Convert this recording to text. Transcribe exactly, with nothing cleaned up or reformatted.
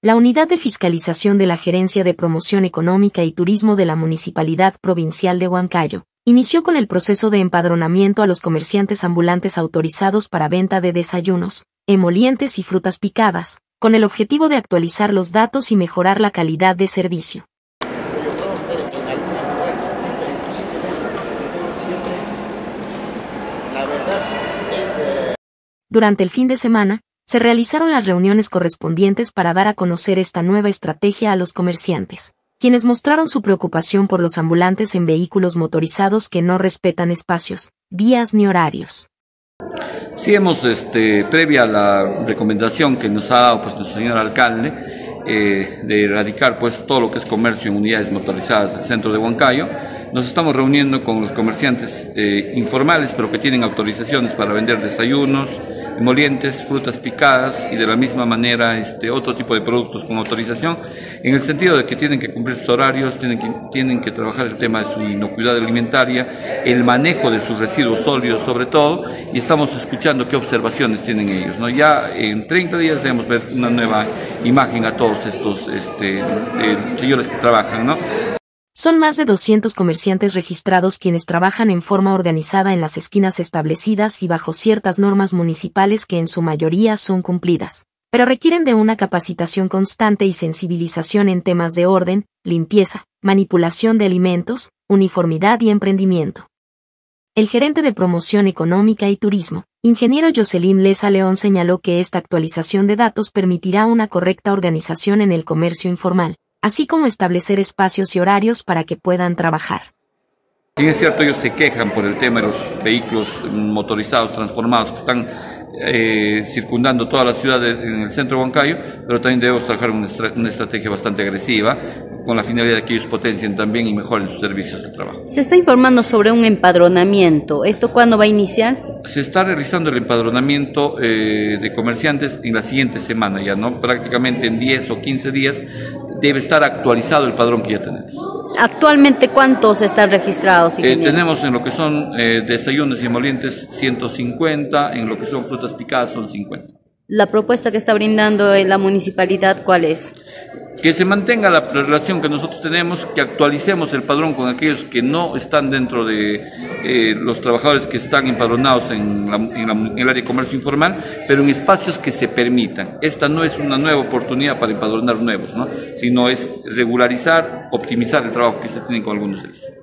La Unidad de Fiscalización de la Gerencia de Promoción Económica y Turismo de la Municipalidad Provincial de Huancayo inició con el proceso de empadronamiento a los comerciantes ambulantes autorizados para venta de desayunos, emolientes y frutas picadas, con el objetivo de actualizar los datos y mejorar la calidad de servicio. Durante el fin de semana, se realizaron las reuniones correspondientes para dar a conocer esta nueva estrategia a los comerciantes, quienes mostraron su preocupación por los ambulantes en vehículos motorizados que no respetan espacios, vías ni horarios. Sí, hemos, este, previa a la recomendación que nos ha dado pues, nuestro señor alcalde, eh, de erradicar pues, todo lo que es comercio en unidades motorizadas del centro de Huancayo, nos estamos reuniendo con los comerciantes eh, informales, pero que tienen autorizaciones para vender desayunos, emolientes, frutas picadas y de la misma manera este, otro tipo de productos con autorización, en el sentido de que tienen que cumplir sus horarios, tienen que, tienen que trabajar el tema de su inocuidad alimentaria, el manejo de sus residuos sólidos sobre todo, y estamos escuchando qué observaciones tienen ellos, ¿no? Ya en treinta días debemos ver una nueva imagen a todos estos este, eh, señores que trabajan, ¿no? Son más de doscientos comerciantes registrados quienes trabajan en forma organizada en las esquinas establecidas y bajo ciertas normas municipales que en su mayoría son cumplidas, pero requieren de una capacitación constante y sensibilización en temas de orden, limpieza, manipulación de alimentos, uniformidad y emprendimiento. El gerente de Promoción Económica y Turismo, ingeniero Jocelyn Leza León, señaló que esta actualización de datos permitirá una correcta organización en el comercio informal, así como establecer espacios y horarios para que puedan trabajar. Sí, es cierto, ellos se quejan por el tema de los vehículos motorizados, transformados, que están eh, circundando toda la ciudad de, en el centro de Huancayo, pero también debemos trabajar una, una estrategia bastante agresiva, con la finalidad de que ellos potencien también y mejoren sus servicios de trabajo. Se está informando sobre un empadronamiento. ¿Esto cuándo va a iniciar? Se está realizando el empadronamiento eh, de comerciantes en la siguiente semana ya, ¿no? Prácticamente en diez o quince días debe estar actualizado el padrón que ya tenemos. ¿Actualmente cuántos están registrados? Eh, tenemos en lo que son eh, desayunos y emolientes ciento cincuenta, en lo que son frutas picadas son cincuenta. ¿La propuesta que está brindando la municipalidad cuál es? Que se mantenga la relación que nosotros tenemos, que actualicemos el padrón con aquellos que no están dentro de eh, los trabajadores que están empadronados en, la, en, la, en el área de comercio informal, pero en espacios que se permitan. Esta no es una nueva oportunidad para empadronar nuevos, ¿no? Sino es regularizar, optimizar el trabajo que se tiene con algunos de ellos.